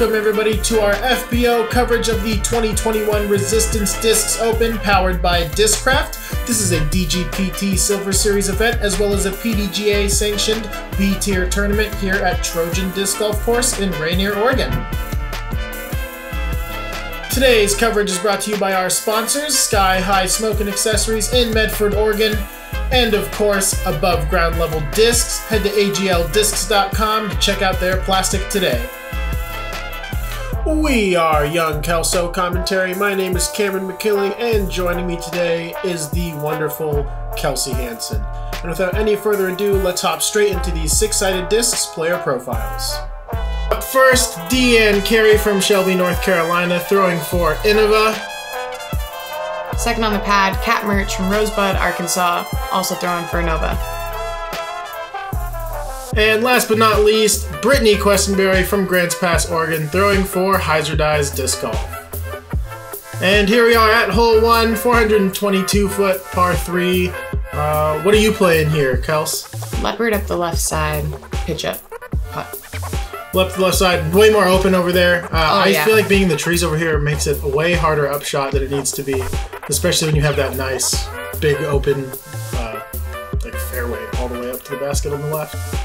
Welcome everybody to our FBO coverage of the 2021 Resistance Discs Open powered by Discraft. This is a DGPT Silver Series event as well as a PDGA sanctioned B-tier tournament here at Trojan Disc Golf Course in Rainier, Oregon. Today's coverage is brought to you by our sponsors, Sky High Smoke and Accessories in Medford, Oregon, and of course, above ground level discs. Head to agldiscs.com to check out their plastic today. We are Young Kelso Commentary. My name is Cameron McKilling, and joining me today is the wonderful Kelsey Hansen. And without any further ado, let's hop straight into these six-sided discs player profiles. Up first, Dean Carey from Shelby, North Carolina, throwing for Innova. Second on the pad, Kat Mertsch from Rosebud, Arkansas, also throwing for Innova. And last but not least, Brittany Quesenberry from Grants Pass, Oregon, throwing for Hyzer Dye's Disc Golf. And here we are at hole one, 422-foot par three. What are you playing here, Kels? Leopard up the left side, pitch up, putt. Left side, way more open over there. I feel like being in the trees over here makes it a way harder upshot than it needs to be, especially when you have that nice, big, open like fairway all the way up to the basket on the left.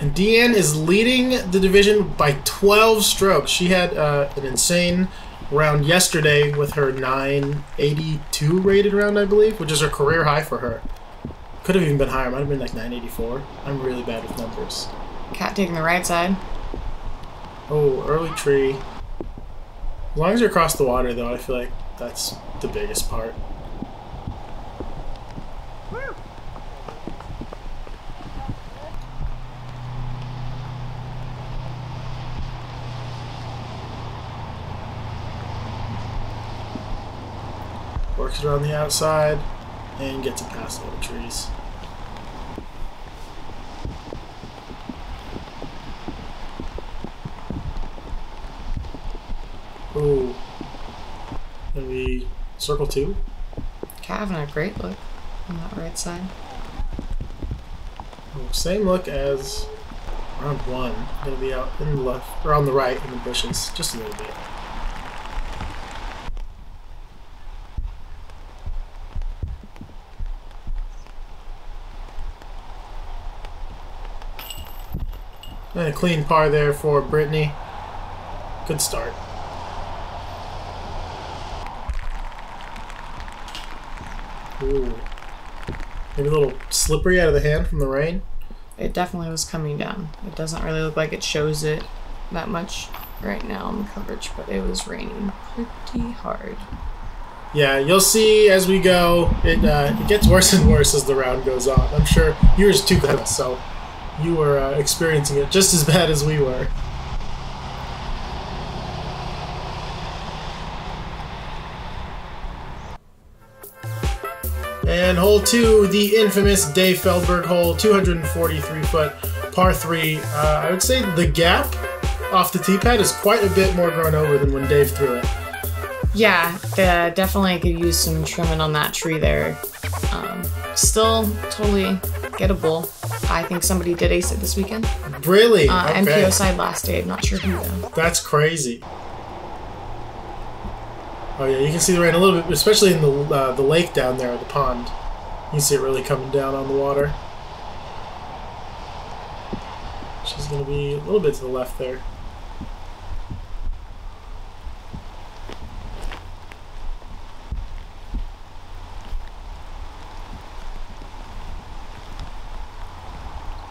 And Deanne is leading the division by 12 strokes. She had an insane round yesterday with her 982 rated round, I believe, which is her career high for her. Could have even been higher. Might have been like 984. I'm really bad with numbers. Cat taking the right side. Oh, early tree. As long as you're across the water, though, I feel like that's the biggest part. Works around the outside and gets it past all the trees. Ooh. Gonna be circle two. Cat having a great look on that right side. Oh, same look as round one. Gonna be out in the left or on the right in the bushes, just a little bit. And a clean par there for Brittany. Good start. Ooh. Maybe a little slippery out of the hand from the rain. It definitely was coming down. It doesn't really look like it shows it that much right now on the coverage, but it was raining pretty hard. Yeah, you'll see as we go. It gets worse and worse as the round goes on. I'm sure yours too, so you were experiencing it just as bad as we were. And hole two, the infamous Dave Feldberg hole, 243-foot par three. I would say the gap off the tee pad is quite a bit more grown over than when Dave threw it. Yeah, definitely could use some trimming on that tree there. Still totally gettable. I think somebody did ace it this weekend. Really? Okay. MPO side last day. I'm not sure who though. That's crazy. Oh yeah, you can see the rain a little bit, especially in the lake down there, the pond. You can see it really coming down on the water. She's going to be a little bit to the left there.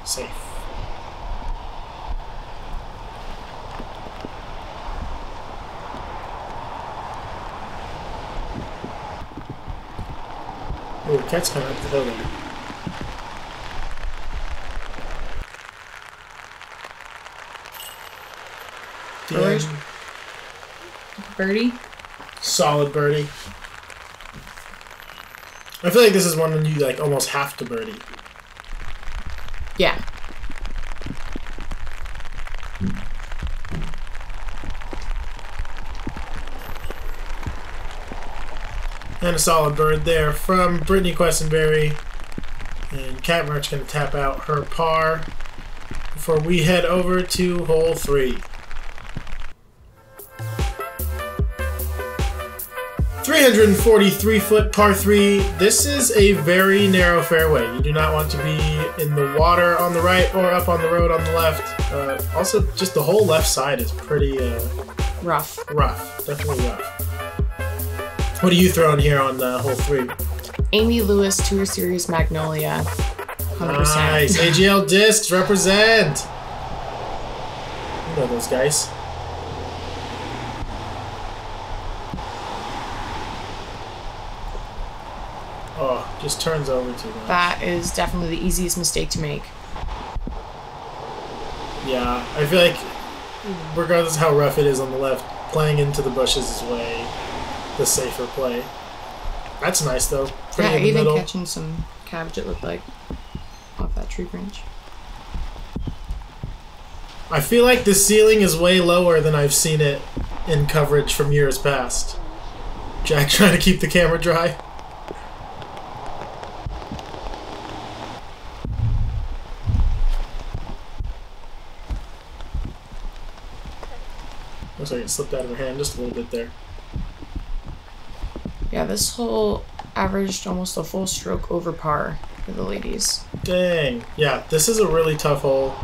Safe. Oh, the cat's coming up the hill there. Birdie? Solid birdie. I feel like this is one you like almost have to birdie. Yeah. And a solid bird there from Brittany Quesenberry. And Kat Mertsch going to tap out her par before we head over to hole 3. 343-foot par 3. This is a very narrow fairway. You do not want to be in the water on the right or up on the road on the left. Also, just the whole left side is pretty rough. Rough, definitely rough. What are you throwing here on hole 3? Amy Lewis 2 Series Magnolia. 100%. Nice. AGL Discs represent. You know those guys. Oh, just turns over too much. That is definitely the easiest mistake to make. Yeah, I feel like regardless of how rough it is on the left, playing into the bushes is way the safer play. That's nice though. Pretty in the middle. Even catching some cabbage, it looked like, off that tree branch. I feel like the ceiling is way lower than I've seen it in coverage from years past. Jack trying to keep the camera dry. Looks like it slipped out of her hand just a little bit there. Yeah, this hole averaged almost a full stroke over par for the ladies. Dang. Yeah, this is a really tough hole.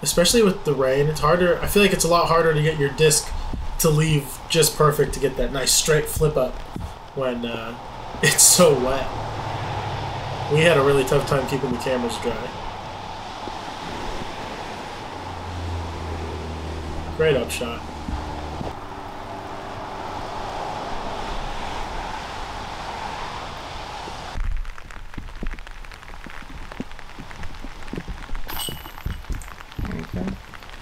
Especially with the rain. It's harder. I feel like it's a lot harder to get your disc to leave just perfect to get that nice straight flip up when it's so wet. We had a really tough time keeping the cameras dry. Great upshot. There we go.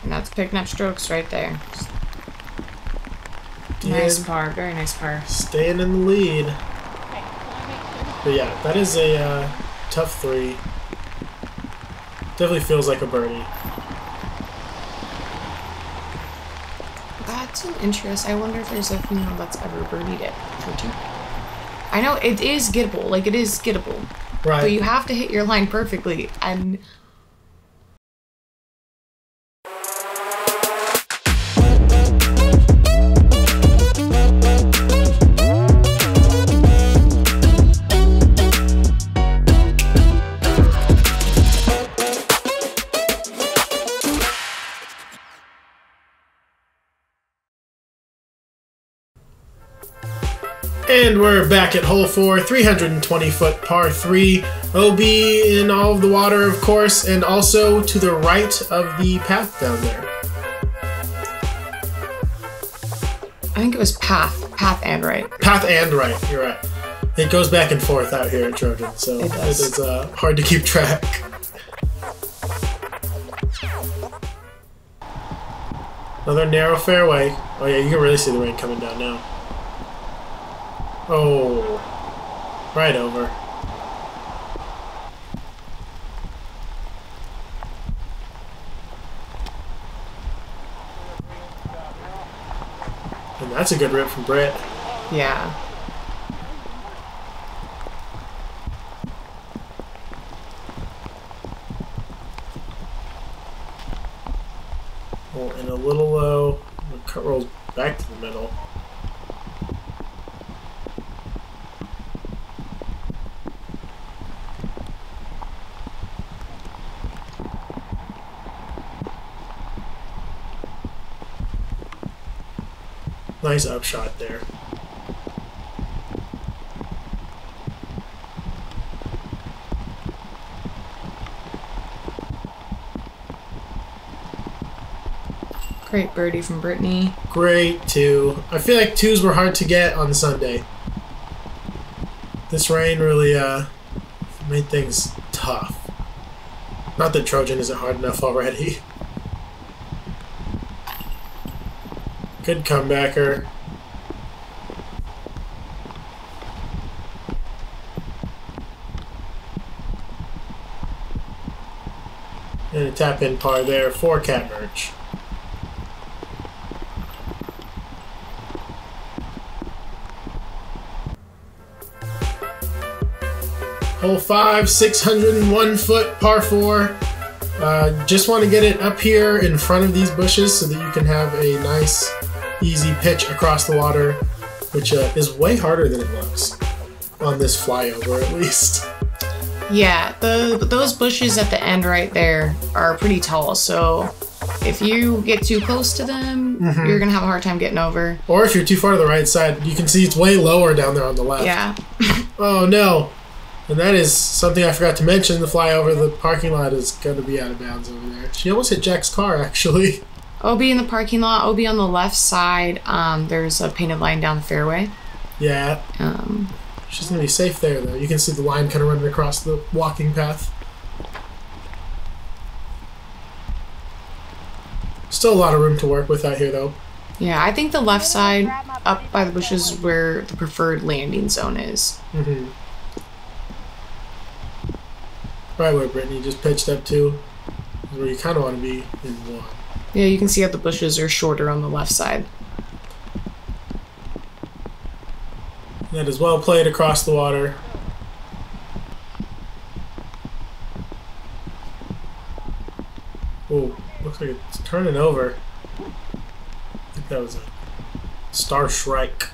And that's picking up strokes right there. Nice par, very nice par. Staying in the lead. But yeah, that is a tough 3. Definitely feels like a birdie. An interest. I wonder if there's a female that's ever birdied it for 2. I know it is gettable, like it is gettable, right? But you have to hit your line perfectly. And we're back at hole 4, 320-foot par 3. OB in all of the water, of course, and also to the right of the path down there. I think it was path. Path and right. Path and right, you're right. It goes back and forth out here at Trojan, so it is hard to keep track. Another narrow fairway. Oh yeah, you can really see the rain coming down now. Oh, right over. And that's a good rip from Britt. Yeah. Oh, and a little low. The cut rolls back to the middle. Nice upshot there. Great birdie from Brittany. Great 2. I feel like 2s were hard to get on Sunday. This rain really made things tough. Not that Trojan isn't hard enough already. Good comebacker. And a tap in par there for Kat Mertsch. Hole 5, 601 foot, par 4. Just want to get it up here in front of these bushes so that you can have a nice, easy pitch across the water, which is way harder than it looks on this flyover, at least. Yeah, those bushes at the end right there are pretty tall, so if you get too close to them, you're going to have a hard time getting over. Or if you're too far to the right side, you can see it's way lower down there on the left. Yeah. Oh, no. And that is something I forgot to mention. The flyover, the parking lot is going to be out of bounds over there. She almost hit Jack's car, actually. OB in the parking lot. OB on the left side. There's a painted line down the fairway. Yeah. She's going to be safe there, though. You can see the line kind of running across the walking path. Still a lot of room to work with out here, though. Yeah, I think the left side up by the bushes is where the preferred landing zone is. Mm-hmm. Right where Brittany just pitched up to is where you kind of want to be in one. Yeah, you can see how the bushes are shorter on the left side. That is well played across the water. Oh, looks like it's turning over. I think that was a Starshrike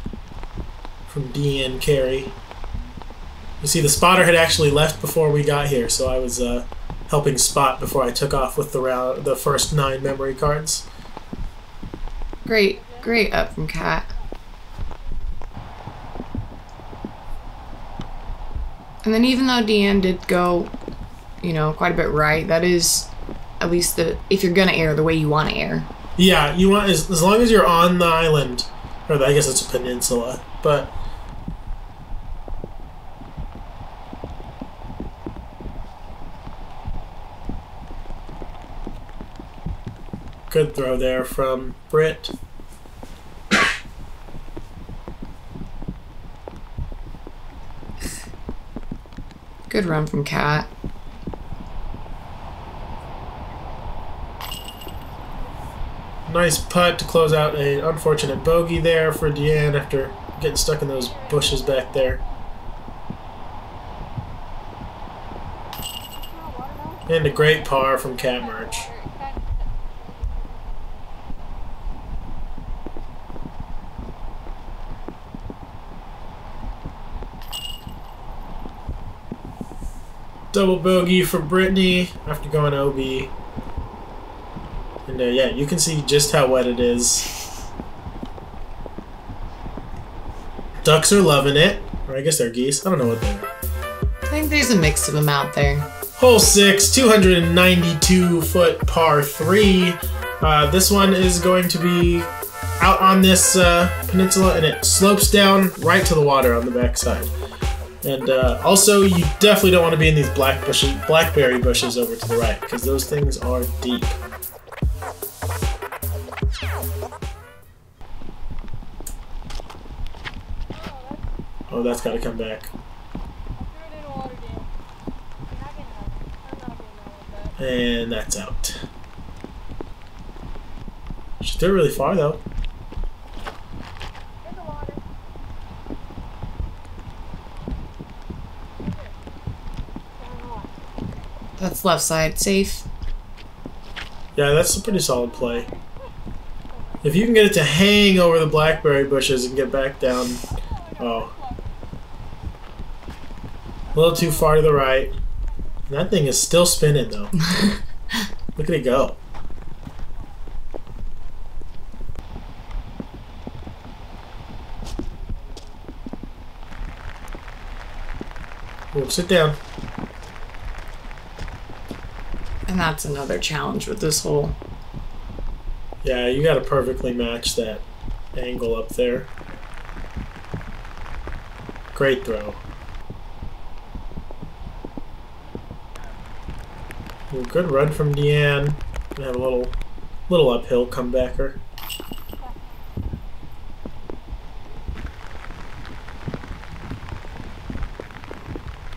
from Dean Carey. You see, the spotter had actually left before we got here, so I was helping spot before I took off with the first 9 memory cards. Great, great up from Kat. And then even though Deanne did go, you know, quite a bit right, that is at least the, if you're going to air, the way you want to air. Yeah, you want, as long as you're on the island, or I guess it's a peninsula, but good throw there from Britt. Good run from Kat. Nice putt to close out an unfortunate bogey there for Deanne after getting stuck in those bushes back there. And a great par from Kat Mertsch. Double bogey for Brittany after going OB. And yeah, you can see just how wet it is. Ducks are loving it. Or I guess they're geese. I don't know what they are. I think there's a mix of them out there. Hole 6, 292 foot par 3. This one is going to be out on this peninsula, and it slopes down right to the water on the backside. And also, you definitely don't want to be in these blackberry bushes over to the right, because those things are deep. Oh, that's got to come back. And that's out. She threw really far, though. That's left side, safe. Yeah, that's a pretty solid play. If you can get it to hang over the blackberry bushes and get back down. Oh. A little too far to the right. That thing is still spinning, though. Look at it go. We'll sit down. And that's another challenge with this hole. Yeah, you gotta perfectly match that angle up there. Great throw. Ooh, good run from Deanne. Gonna have a little uphill comebacker.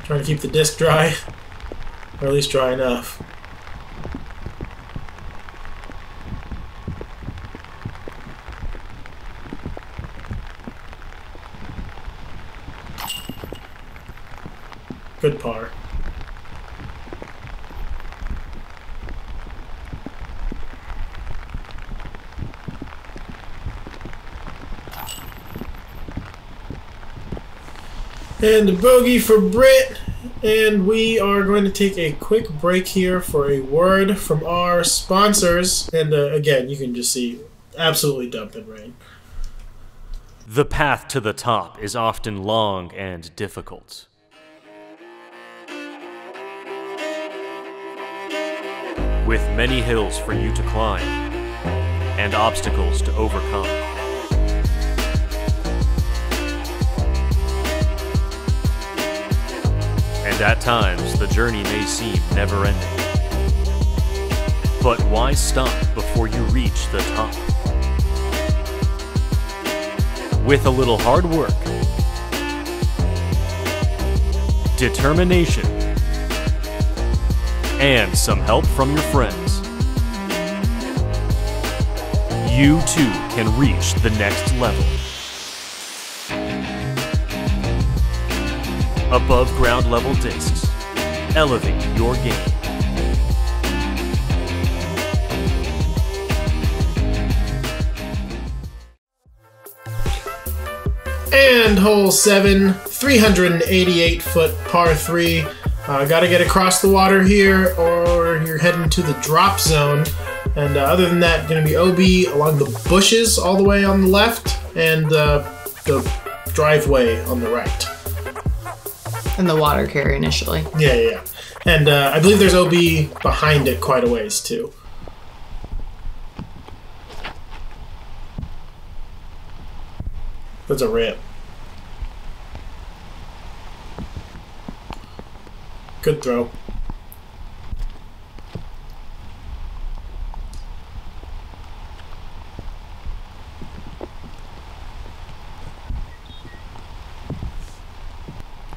Trying to keep the disc dry, or at least dry enough. Good par. And a bogey for Britt. And we are going to take a quick break here for a word from our sponsors. And again, you can just see absolutely dumping rain. The path to the top is often long and difficult. With many hills for you to climb and obstacles to overcome. And at times, the journey may seem never-ending. But why stop before you reach the top? With a little hard work, determination, and some help from your friends, you too can reach the next level. Above ground level discs, elevate your game. And hole 7, 388 foot par 3. Gotta get across the water here or you're heading to the drop zone. And other than that, gonna be OB along the bushes all the way on the left and the driveway on the right. And the water carry initially. Yeah, yeah, yeah. And I believe there's OB behind it quite a ways too. That's a rip. Good throw.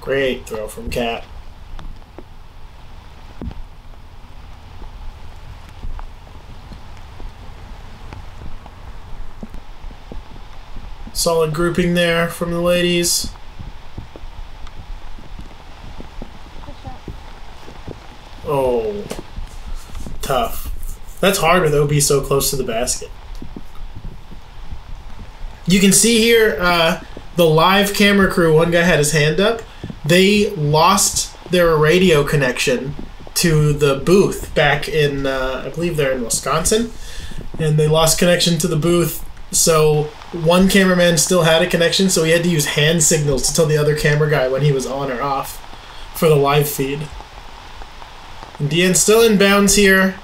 Great throw from Kat. Solid grouping there from the ladies. Oh, tough. That's hard with OB so close to the basket. You can see here the live camera crew, one guy had his hand up. They lost their radio connection to the booth back in, I believe they're in Wisconsin. And they lost connection to the booth. So one cameraman still had a connection, so he had to use hand signals to tell the other camera guy when he was on or off for the live feed. Dean's still in bounds here.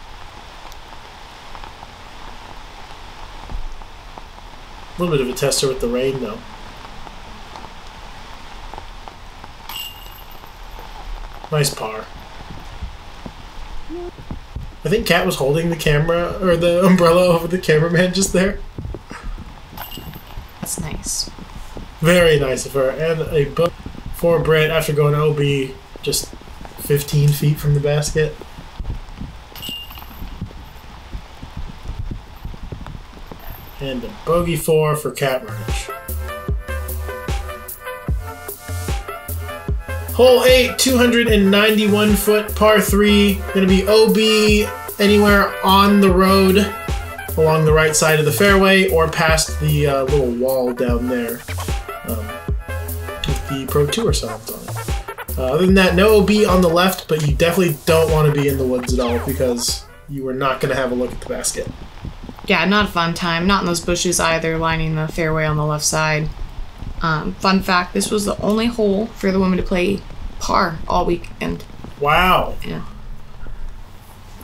A little bit of a tester with the rain, though. Nice par. I think Kat was holding the camera or the umbrella over the cameraman just there. That's nice. Very nice of her. And a book for Britt after going OB just 15 feet from the basket. And a bogey four for Kat Mertsch. Hole 8, 291 foot par 3. Gonna be OB anywhere on the road along the right side of the fairway or past the little wall down there with the Pro Tour signs on it. Other than that, no OB on the left, but you definitely don't want to be in the woods at all because you are not going to have a look at the basket. Yeah, not a fun time. Not in those bushes either, lining the fairway on the left side. Fun fact, this was the only hole for the women to play par all weekend. Wow. Yeah.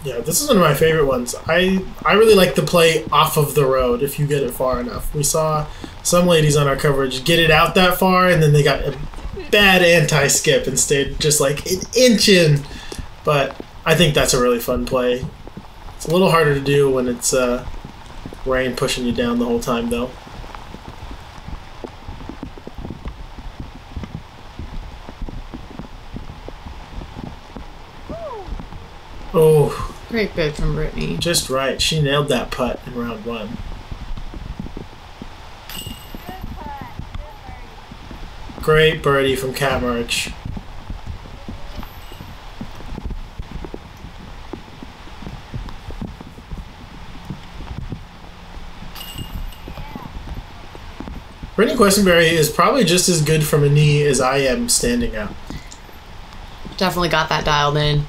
Yeah, this is one of my favorite ones. I really like to play off of the road if you get it far enough. We saw some ladies on our coverage get it out that far, and then they got a bad anti-skip and stayed just like an inch in. But I think that's a really fun play. It's a little harder to do when it's rain pushing you down the whole time, though. Oh. Great bid from Brittany. Just right. She nailed that putt in round one. Great birdie from Kat Mertsch. Brittany Quesenberry is probably just as good from a knee as I am standing up. Definitely got that dialed in.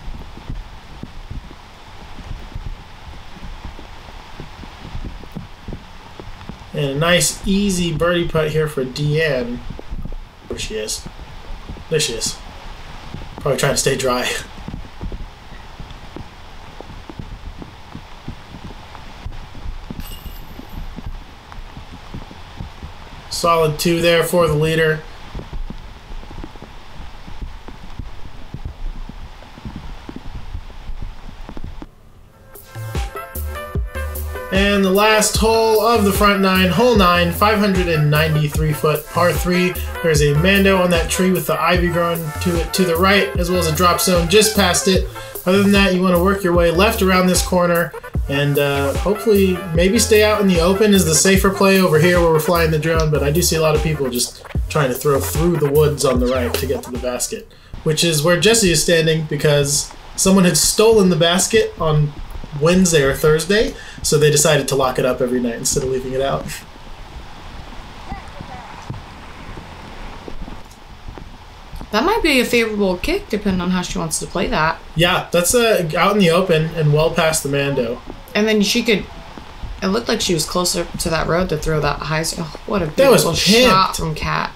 And a nice, easy birdie putt here for Deanne. Where she is. There she is. Probably trying to stay dry. Solid two there for the leader. And the last hole of the front nine, hole nine, 593-foot par three. There's a Mando on that tree with the ivy growing to it to the right, as well as a drop zone just past it. Other than that, you want to work your way left around this corner and hopefully maybe stay out in the open is the safer play over here where we're flying the drone, but I do see a lot of people just trying to throw through the woods on the right to get to the basket, which is where Jesse is standing because someone had stolen the basket on Wednesday or Thursday, so they decided to lock it up every night instead of leaving it out. That might be a favorable kick, depending on how she wants to play that. Yeah, that's out in the open and well past the Mando. And then she could... It looked like she was closer to that road to throw that high... Oh, what a beautiful shot from Kat.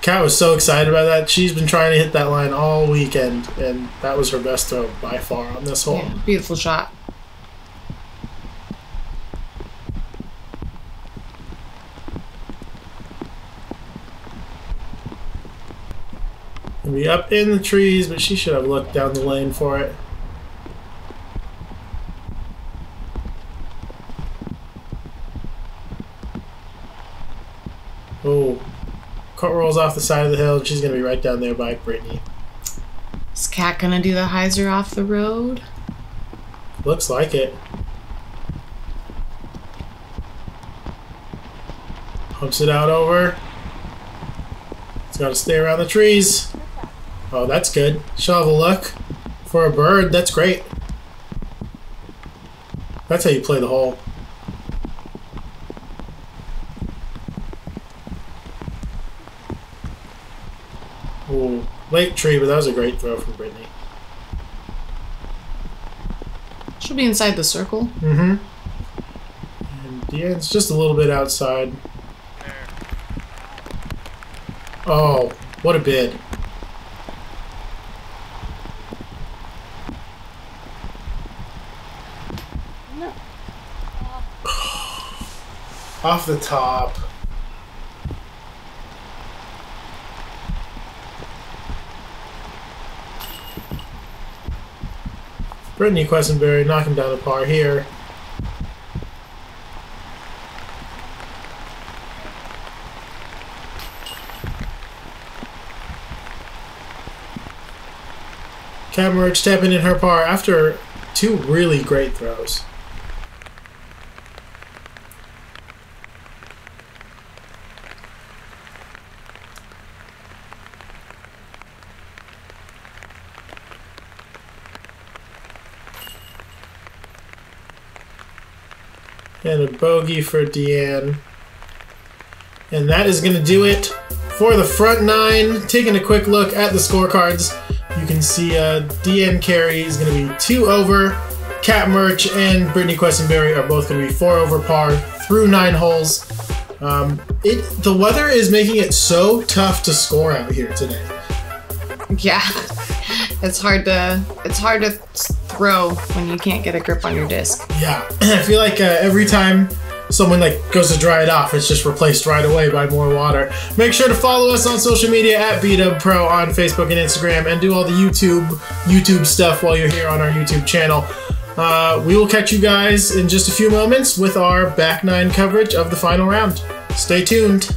Kat was so excited about that. She's been trying to hit that line all weekend, and that was her best throw by far on this hole. Yeah, beautiful shot. Be up in the trees, but she should have looked down the lane for it. Oh, cart rolls off the side of the hill. She's gonna be right down there by Brittany. Is Kat gonna do the hyzer off the road? Looks like it. Pumps it out over. It's gotta stay around the trees. Oh, that's good. She'll have a look. For a bird, that's great. That's how you play the hole. Ooh, late tree, but that was a great throw from Brittany. She'll be inside the circle. Mm-hmm. And yeah, it's just a little bit outside. Oh, what a bid. Off the top. Brittany Quesenberry knocking down a par here. Kat Mertsch tapping in her par after two really great throws. And a bogey for Deanne. And that is going to do it for the front nine. Taking a quick look at the scorecards, you can see Deanne Carey is going to be 2 over. Kat Mertsch and Brittany Quesenberry are both going to be 4 over par through 9 holes. The weather is making it so tough to score out here today. Yeah, it's hard to throw when you can't get a grip on your disc. Yeah, I feel like every time someone goes to dry it off, it's just replaced right away by more water. Make sure to follow us on social media at BDub Pro on Facebook and Instagram, and do all the YouTube stuff while you're here on our YouTube channel. We will catch you guys in just a few moments with our back nine coverage of the final round. Stay tuned.